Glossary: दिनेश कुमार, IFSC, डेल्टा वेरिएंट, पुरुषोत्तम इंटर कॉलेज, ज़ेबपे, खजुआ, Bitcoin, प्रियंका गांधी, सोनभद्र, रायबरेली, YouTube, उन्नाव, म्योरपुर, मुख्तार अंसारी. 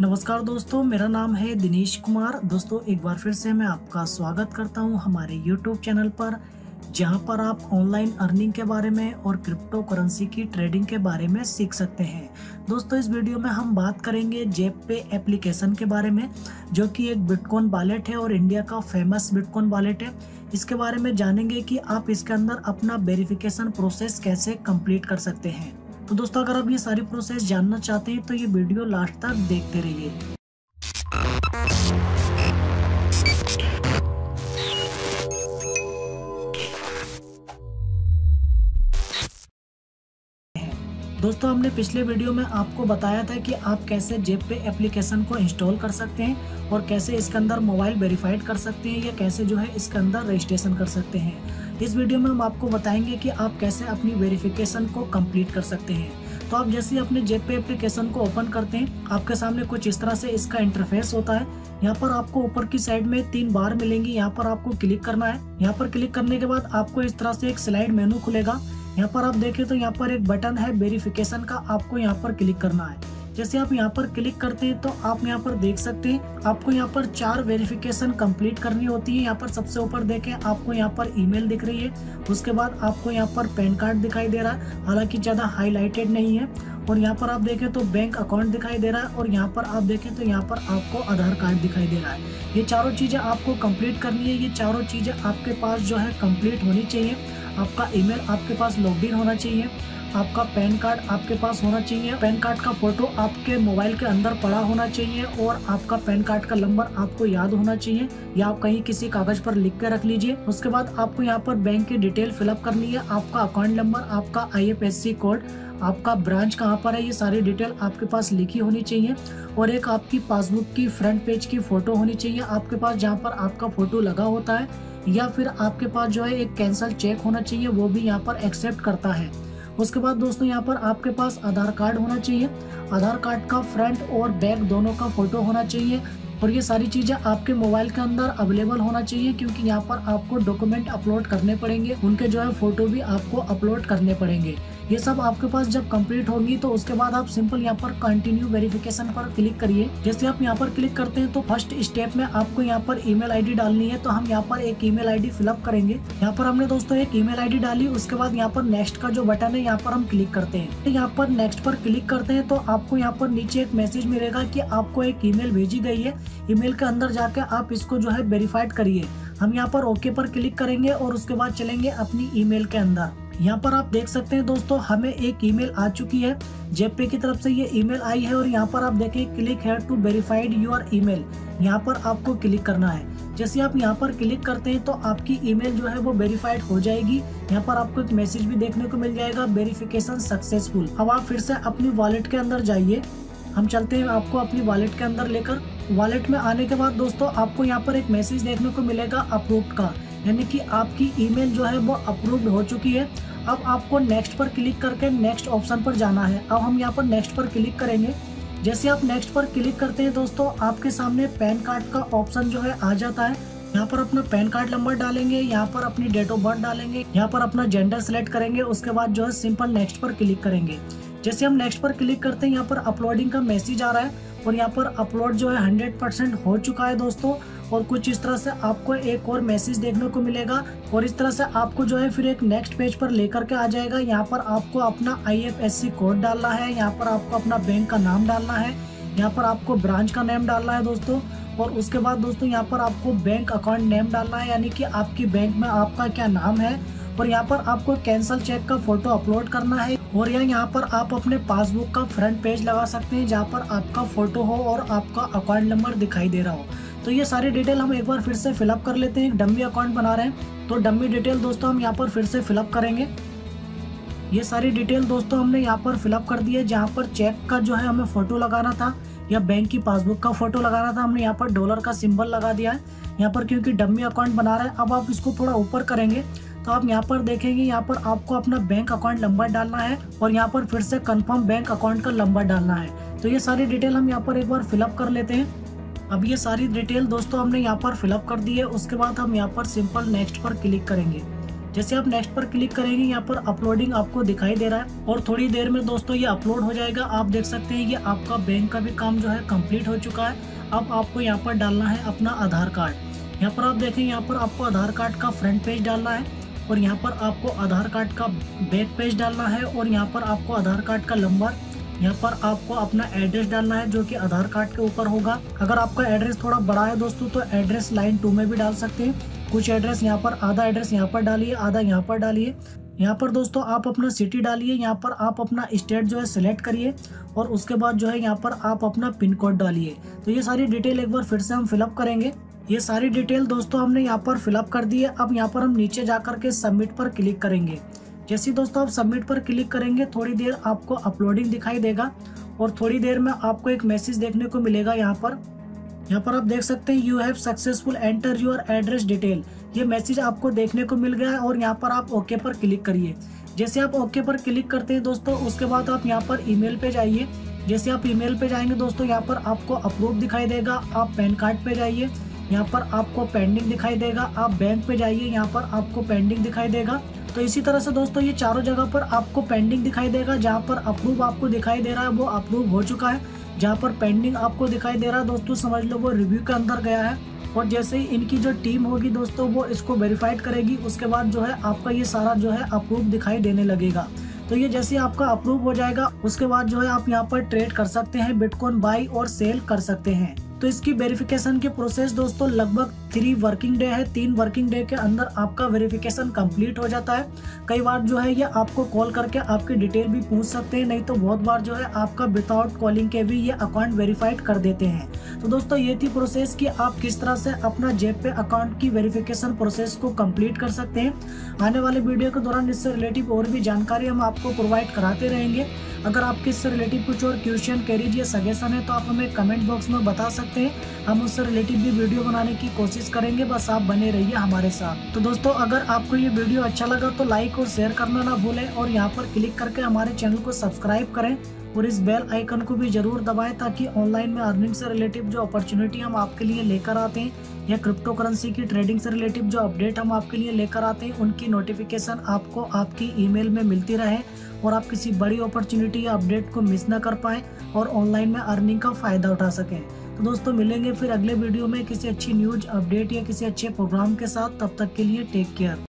नमस्कार दोस्तों, मेरा नाम है दिनेश कुमार। दोस्तों एक बार फिर से मैं आपका स्वागत करता हूं हमारे YouTube चैनल पर, जहां पर आप ऑनलाइन अर्निंग के बारे में और क्रिप्टो करेंसी की ट्रेडिंग के बारे में सीख सकते हैं। दोस्तों इस वीडियो में हम बात करेंगे ज़ेबपे एप्लीकेशन के बारे में, जो कि एक बिटकॉइन वॉलेट है और इंडिया का फेमस बिटकॉइन वॉलेट है। इसके बारे में जानेंगे कि आप इसके अंदर अपना वेरिफिकेशन प्रोसेस कैसे कंप्लीट कर सकते हैं। तो दोस्तों अगर आप ये सारी प्रोसेस जानना चाहते हैं तो ये वीडियो लास्ट तक देखते रहिए। दोस्तों हमने पिछले वीडियो में आपको बताया था कि आप कैसे ज़ेबपे एप्लीकेशन को इंस्टॉल कर सकते हैं और कैसे इसके अंदर मोबाइल वेरीफाइड कर सकते हैं या कैसे जो है इसके अंदर रजिस्ट्रेशन कर सकते हैं। इस वीडियो में हम आपको बताएंगे कि आप कैसे अपनी वेरीफिकेशन को कंप्लीट कर सकते हैं। तो आप जैसे अपने ज़ेबपे एप्लीकेशन को ओपन करते हैं, आपके सामने कुछ इस तरह से इसका इंटरफेस होता है। यहाँ पर आपको ऊपर की साइड में तीन बार मिलेंगी, यहाँ पर आपको क्लिक करना है। यहाँ पर क्लिक करने के बाद आपको इस तरह से एक स्लाइड मेनू खुलेगा। यहाँ पर आप देखें तो यहाँ पर एक बटन है वेरिफिकेशन का, आपको यहाँ पर क्लिक करना है। जैसे आप यहाँ पर क्लिक करते हैं तो आप यहाँ पर देख सकते हैं, आपको यहाँ पर 4 वेरिफिकेशन कंप्लीट करनी होती है। यहाँ पर सबसे ऊपर देखें आपको यहाँ पर ईमेल दिख रही है, उसके बाद आपको यहाँ पर पैन कार्ड दिखाई दे रहा है, हालांकि ज़्यादा हाईलाइटेड नहीं है। और यहाँ पर आप देखें तो बैंक अकाउंट दिखाई दे रहा है और यहाँ पर आप देखें तो यहाँ पर आपको आधार कार्ड दिखाई दे रहा है। ये चारों चीज़ें आपको कंप्लीट करनी है, ये चारों चीज़ें आपके पास जो है कंप्लीट होनी चाहिए। आपका ईमेल आपके पास लॉगिन होना चाहिए, आपका पैन कार्ड आपके पास होना चाहिए, पैन कार्ड का फोटो आपके मोबाइल के अंदर पड़ा होना चाहिए और आपका पैन कार्ड का नंबर आपको याद होना चाहिए या आप कहीं किसी कागज पर लिख कर रख लीजिए। उसके बाद आपको यहाँ पर बैंक की डिटेल फिलअप करनी है, आपका अकाउंट नंबर, आपका IFSC कोड, आपका ब्रांच कहाँ पर है, ये सारी डिटेल आपके पास लिखी होनी चाहिए। और एक आपकी पासबुक की फ्रंट पेज की फ़ोटो होनी चाहिए आपके पास, जहाँ पर आपका फ़ोटो लगा होता है, या फिर आपके पास जो है एक कैंसल चेक होना चाहिए, वो भी यहाँ पर एक्सेप्ट करता है। उसके बाद दोस्तों यहाँ पर आपके पास आधार कार्ड होना चाहिए, आधार कार्ड का फ्रंट और बैक दोनों का फ़ोटो होना चाहिए और ये सारी चीज़ें आपके मोबाइल के अंदर अवेलेबल होना चाहिए, क्योंकि यहाँ पर आपको डॉक्यूमेंट अपलोड करने पड़ेंगे, उनके जो है फ़ोटो भी आपको अपलोड करने पड़ेंगे। ये सब आपके पास जब कंप्लीट होगी तो उसके बाद आप सिंपल यहाँ पर कंटिन्यू वेरिफिकेशन पर क्लिक करिए। जैसे आप यहाँ पर क्लिक करते हैं तो फर्स्ट स्टेप में आपको यहाँ पर ईमेल आईडी डालनी है, तो हम यहाँ पर एक ईमेल आईडी फिलअप करेंगे। यहाँ पर हमने दोस्तों एक ईमेल आईडी डाली, उसके बाद यहाँ पर नेक्स्ट का जो बटन है यहाँ पर हम क्लिक करते हैं। यहाँ पर नेक्स्ट पर क्लिक करते हैं तो आपको यहाँ पर नीचे एक मैसेज मिलेगा कि आपको एक ईमेल भेजी गई है, ईमेल के अंदर जाके आप इसको जो है वेरीफाइड करिए। हम यहाँ पर ओके पर क्लिक करेंगे और उसके बाद चलेंगे अपनी ईमेल के अंदर। यहाँ पर आप देख सकते हैं दोस्तों हमें एक ईमेल आ चुकी है, ज़ेबपे की तरफ से ये ईमेल आई है और यहाँ पर आप देखें click here to verified your email, यहाँ पर आपको क्लिक करना है। जैसे आप यहाँ पर क्लिक करते हैं तो आपकी ईमेल जो है वो वेरीफाइड हो जाएगी। यहाँ पर आपको एक मैसेज भी देखने को मिल जाएगा, वेरीफिकेशन सक्सेसफुल। अब आप फिर से अपनी वॉलेट के अंदर जाइए, हम चलते हैं आपको अपनी वॉलेट के अंदर लेकर। वॉलेट में आने के बाद दोस्तों आपको यहाँ पर एक मैसेज देखने को मिलेगा अप्रूव्ड का, यानी कि आपकी ईमेल जो है वो अप्रूव्ड हो चुकी है। अब आपको नेक्स्ट पर क्लिक करके नेक्स्ट ऑप्शन पर जाना है। अब हम यहाँ पर नेक्स्ट पर क्लिक करेंगे। जैसे आप नेक्स्ट पर क्लिक करते हैं दोस्तों आपके सामने पैन कार्ड का ऑप्शन जो है आ जाता है। यहाँ पर अपना पैन कार्ड नंबर डालेंगे, यहाँ पर अपनी डेट ऑफ बर्थ डालेंगे, यहाँ पर अपना जेंडर सेलेक्ट करेंगे, उसके बाद जो है सिंपल नेक्स्ट पर क्लिक करेंगे। जैसे हम नेक्स्ट पर क्लिक करते हैं यहाँ पर अपलोडिंग का मैसेज आ रहा है और यहाँ पर अपलोड जो है 100% हो चुका है दोस्तों। और कुछ इस तरह से आपको एक और मैसेज देखने को मिलेगा और इस तरह से आपको जो है फिर एक नेक्स्ट पेज पर लेकर के आ जाएगा। यहाँ पर आपको अपना IFSC कोड डालना है, यहाँ पर आपको अपना बैंक का नाम डालना है, यहाँ पर आपको ब्रांच का नेम डालना है दोस्तों, और उसके बाद दोस्तों यहाँ पर आपको बैंक अकाउंट नेम डालना है, यानी कि आपकी बैंक में आपका क्या नाम है, और यहाँ पर आपको कैंसल चेक का फोटो अपलोड करना है। और यहाँ पर आप अपने पासबुक का फ्रंट पेज लगा सकते हैं जहाँ पर आपका फ़ोटो हो और आपका अकाउंट नंबर दिखाई दे रहा हो। तो ये सारी डिटेल हम एक बार फिर से फिलअप कर लेते हैं, एक डमी अकाउंट बना रहे हैं तो डमी डिटेल दोस्तों हम यहाँ पर फिर से फिलअप करेंगे। ये सारी डिटेल दोस्तों हमने यहाँ पर फिलअप कर दी है, जहाँ पर चेक का जो है हमें फ़ोटो लगाना था या बैंक की पासबुक का फ़ोटो लगाना था, हमने यहाँ पर डॉलर का सिंबल लगा दिया है यहाँ पर, क्योंकि डमी अकाउंट बना रहे हैं। अब आप इसको थोड़ा ऊपर करेंगे तो आप यहाँ पर देखेंगे यहाँ पर आपको अपना बैंक अकाउंट नंबर डालना है और यहाँ पर फिर से कंफर्म बैंक अकाउंट का नंबर डालना है। तो ये सारी डिटेल हम यहाँ पर एक बार फिलअप कर लेते हैं। अब ये सारी डिटेल दोस्तों हमने यहाँ पर फिलअप कर दी है, उसके बाद हम यहाँ पर सिंपल नेक्स्ट पर क्लिक करेंगे। जैसे आप नेक्स्ट पर क्लिक करेंगे यहाँ पर अपलोडिंग आपको दिखाई दे रहा है और थोड़ी देर में दोस्तों ये अपलोड हो जाएगा। आप देख सकते हैं ये आपका बैंक का भी काम जो है कंप्लीट हो चुका है। अब आपको यहाँ पर डालना है अपना आधार कार्ड। यहाँ पर आप देखें यहाँ पर आपको आधार कार्ड का फ्रंट पेज डालना है और यहाँ पर आपको आधार कार्ड का बैक पेज डालना है और यहाँ पर आपको आधार कार्ड का नंबर, यहाँ पर आपको अपना एड्रेस डालना है जो कि आधार कार्ड के ऊपर होगा। अगर आपका एड्रेस थोड़ा बड़ा है दोस्तों तो एड्रेस लाइन 2 में भी डाल सकते हैं। कुछ एड्रेस यहाँ पर, आधा एड्रेस यहाँ पर डालिए, आधा यहाँ पर डालिए। यहाँ पर दोस्तों आप अपना सिटी डालिए, यहाँ पर आप अपना स्टेट जो है सिलेक्ट करिए और उसके बाद जो है यहाँ पर आप अपना पिन कोड डालिए। तो ये सारी डिटेल एक बार फिर से हम फिलअप करेंगे। ये सारी डिटेल दोस्तों हमने यहाँ पर फिलअप कर दी है। अब यहाँ पर हम नीचे जाकर के सबमिट पर क्लिक करेंगे। जैसे दोस्तों आप सबमिट पर क्लिक करेंगे थोड़ी देर आपको अपलोडिंग दिखाई देगा और थोड़ी देर में आपको एक मैसेज देखने को मिलेगा। यहाँ पर आप देख सकते हैं you have successful enter your address detail, ये मैसेज आपको देखने को मिल गया है और यहाँ पर आप ओके पर क्लिक करिए। जैसे आप ओके पर क्लिक करते हैं दोस्तों उसके बाद आप यहाँ पर ईमेल पे जाइए। जैसे आप ईमेल पे जाएंगे दोस्तों यहाँ पर आपको अप्रूव दिखाई देगा। आप पैन कार्ड पे जाइए, यहाँ पर आपको पेंडिंग दिखाई देगा। आप बैंक पे जाइए, यहाँ पर आपको पेंडिंग दिखाई देगा। तो इसी तरह से दोस्तों ये चारों जगह पर आपको पेंडिंग दिखाई देगा। जहाँ पर अप्रूव आपको दिखाई दे रहा है वो अप्रूव हो चुका है, जहाँ पर पेंडिंग आपको दिखाई दे रहा है दोस्तों समझ लो वो रिव्यू के अंदर गया है। और जैसे ही इनकी जो टीम होगी दोस्तों वो इसको वेरीफाइड करेगी, उसके बाद जो है आपका ये सारा जो है अप्रूव दिखाई देने लगेगा। तो ये जैसे आपका अप्रूव हो जाएगा उसके बाद जो है आप यहाँ पर ट्रेड कर सकते हैं, बिटकॉइन बाई और सेल कर सकते हैं। तो इसकी वेरिफिकेशन की प्रोसेस दोस्तों लगभग 3 वर्किंग डे है। 3 वर्किंग डे के अंदर आपका वेरिफिकेशन कंप्लीट हो जाता है। कई बार जो है ये आपको कॉल करके आपकी डिटेल भी पूछ सकते हैं, नहीं तो बहुत बार जो है आपका विदाउट कॉलिंग के भी ये अकाउंट वेरीफाइड कर देते हैं। तो दोस्तों ये थी प्रोसेस कि आप किस तरह से अपना जेपे अकाउंट की वेरिफिकेशन प्रोसेस को कम्प्लीट कर सकते हैं। आने वाले वीडियो के दौरान इससे रिलेटिव और भी जानकारी हम आपको प्रोवाइड कराते रहेंगे। अगर आपके इससे रिलेटिव कुछ और क्वेश्चन, क्वेरीज या सजेशन है तो आप हमें कमेंट बॉक्स में बता सकते हैं। हम उससे रिलेटिव भी वीडियो बनाने की कोशिश करेंगे, बस आप बने रहिए हमारे साथ। तो दोस्तों अगर आपको ये वीडियो अच्छा लगा तो लाइक और शेयर करना ना भूलें और यहाँ पर क्लिक करके हमारे चैनल को सब्सक्राइब करें और इस बेल आइकन को भी जरूर दबाएं ताकि ऑनलाइन में अर्निंग से रिलेटिव जो अपॉर्चुनिटी हम आपके लिए लेकर आते हैं या क्रिप्टो करेंसी की ट्रेडिंग से रिलेटिव जो अपडेट हम आपके लिए लेकर आते हैं उनकी नोटिफिकेशन आपको आपकी ईमेल में मिलती रहे और आप किसी बड़ी अपॉर्चुनिटी या अपडेट को मिस ना कर पाएँ और ऑनलाइन में अर्निंग का फ़ायदा उठा सकें। तो दोस्तों मिलेंगे फिर अगले वीडियो में किसी अच्छी न्यूज अपडेट या किसी अच्छे प्रोग्राम के साथ। तब तक के लिए टेक केयर।